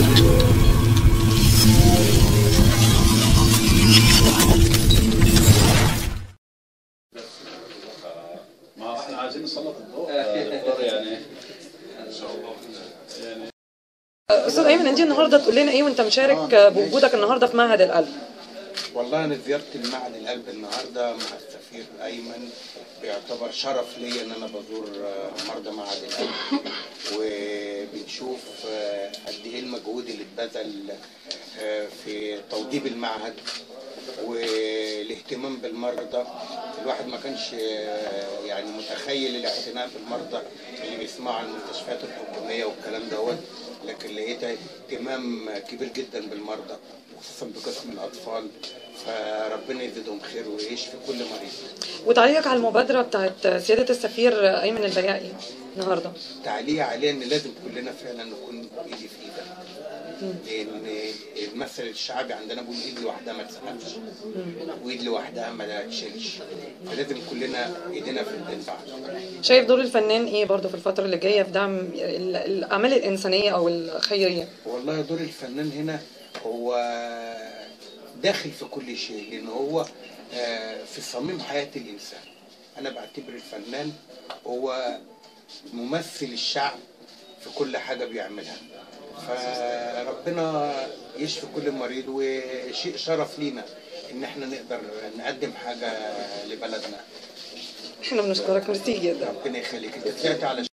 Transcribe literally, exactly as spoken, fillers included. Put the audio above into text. ما احنا عايزين نسلط الضوء يعني ان شاء الله. يعني استاذ ايمن، انت النهارده تقول لنا ايه وانت مشارك بوجودك النهارده في معهد القلب؟ والله انا زياره المعهد القلب النهارده مع السفير ايمن بيعتبر شرف ليا ان انا بزور مرضى معهد القلب، وبنشوف قد ايه المجهود اللي اتبذل في توضيب المعهد والاهتمام بالمرضى. الواحد ما كانش يعني متخيل الاعتناء بالمرضى اللي بيسمعه عن المستشفيات الحكوميه والكلام دوت، لكن لقيت اهتمام كبير جدا بالمرضى وخصوصا بقسم الاطفال، فربنا يزيدهم خير ويشفي كل مريض. وتعليقك على المبادره بتاعت سياده السفير ايمن البيائي النهارده؟ تعليق عليه ان لازم كلنا فعلا نكون ايدي في ايدك، لان المثل الشعبي عندنا بيقول ايد لوحدها ما تسحبش وايد لوحدها ما تشيلش، فلازم كلنا ايدينا في ايدين بعض. شايف دور الفنان ايه برضه في الفتره اللي جايه في دعم الاعمال الانسانيه او الخيريه؟ والله دور الفنان هنا هو داخل في كل شيء، لان هو في صميم حياه الانسان. انا بعتبر الفنان هو ممثل الشعب في كل حاجه بيعملها، فربنا يشفي كل مريض، وشيء شرف لينا ان احنا نقدر نقدم حاجه لبلدنا. احنا بنشكرك، ميرسي جدا. ربنا يخليك، انت طلعت على